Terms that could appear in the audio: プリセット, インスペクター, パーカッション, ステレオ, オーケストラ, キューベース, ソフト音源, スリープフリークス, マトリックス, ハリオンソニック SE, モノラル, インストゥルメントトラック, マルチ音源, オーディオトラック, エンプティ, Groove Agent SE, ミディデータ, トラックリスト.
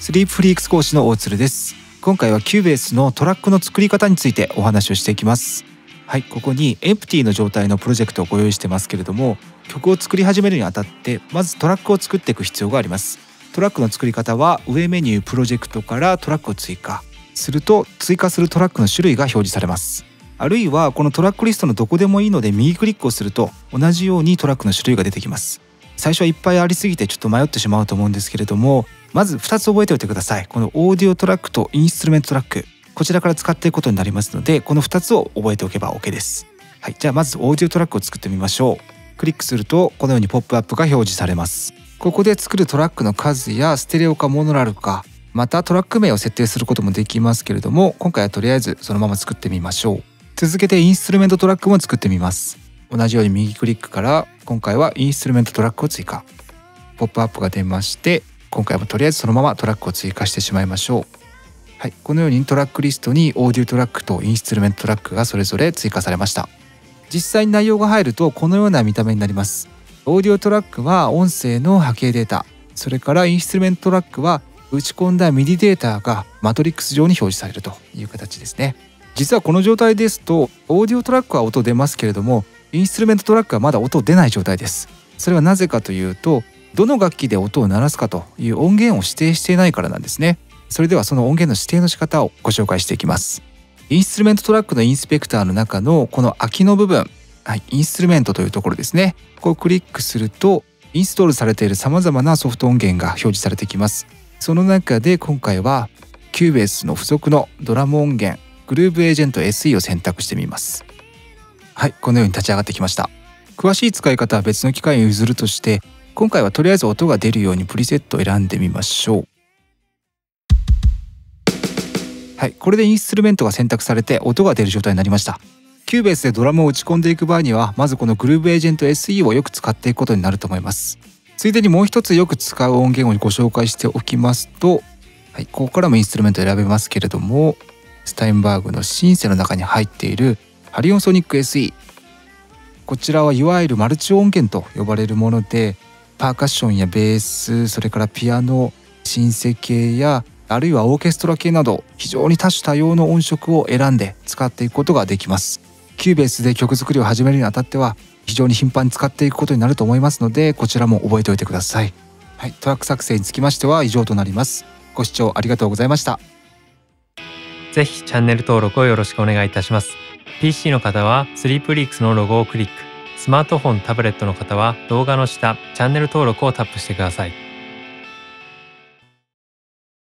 スリープフリークス講師の大鶴です。今回はキューベースのトラックの作り方についてお話をしていきます。はい、ここにエンプティの状態のプロジェクトをご用意してますけれども、曲を作り始めるにあたってまずトラックを作っていく必要があります。トラックの作り方は上メニュープロジェクトからトラックを追加すると、追加するトラックの種類が表示されます。あるいはこのトラックリストのどこでもいいので右クリックをすると同じようにトラックの種類が出てきます。最初はいっぱいありすぎてちょっと迷ってしまうと思うんですけれども、まず2つ覚えておいてください。このオーディオトラックとインストゥルメントトラック、こちらから使っていくことになりますので、この2つを覚えておけば OK です。はい、じゃあまずオーディオトラックを作ってみましょう。クリックするとこのようにポップアップが表示されます。ここで作るトラックの数やステレオかモノラルか、またトラック名を設定することもできますけれども、今回はとりあえずそのまま作ってみましょう。続けてインストゥルメントトラックも作ってみます。同じように右クリックから今回はインストゥルメントトラックを追加、ポップアップが出まして、今回もとりあえずそのままトラックを追加してしまいましょう。はい、このようにトラックリストにオーディオトラックとインストゥルメントトラックがそれぞれ追加されました。実際に内容が入るとこのような見た目になります。オーディオトラックは音声の波形データ、それからインストゥルメントトラックは打ち込んだミディデータがマトリックス上に表示されるという形ですね。実はこの状態ですとオーディオトラックは音出ますけれども、インストゥルメントトラックはまだ音出ない状態です。それはなぜかというと、どの楽器で音を鳴らすかという音源を指定していないからなんですね。それではその音源の指定の仕方をご紹介していきます。インストゥルメントトラックのインスペクターの中のこの空きの部分、はい、インストゥルメントというところですね。ここをクリックするとインストールされているさまざまなソフト音源が表示されてきます。その中で今回はキューベースの付属のドラム音源 Groove Agent SE を選択してみます。はい、このように立ち上がってきました。詳しい使い方は別の機会に譲るとして、今回はとりあえず音が出るようにプリセットを選んでみましょう。はい、これでインストゥルメントが選択されて音が出る状態になりました。キューベースでドラムを打ち込んでいく場合には、まずこの Groove Agent SE をよく使っていくことになると思います。ついでにもう一つよく使う音源をご紹介しておきますと、はい、ここからもインストゥルメントを選べますけれども、スタインバーグのシンセの中に入っているハリオンソニック SE、 こちらはいわゆるマルチ音源と呼ばれるもので、パーカッションやベース、それからピアノ、シンセ系やあるいはオーケストラ系など、非常に多種多様の音色を選んで使っていくことができます。キューベースで曲作りを始めるにあたっては非常に頻繁に使っていくことになると思いますので、こちらも覚えておいてください。はい、トラック作成につきましては以上となります。ご視聴ありがとうございました。ぜひチャンネル登録をよろしくお願いいたします。 PC の方はスリープリークスのロゴをクリック、スマートフォン、タブレットの方は動画の下チャンネル登録をタップしてください。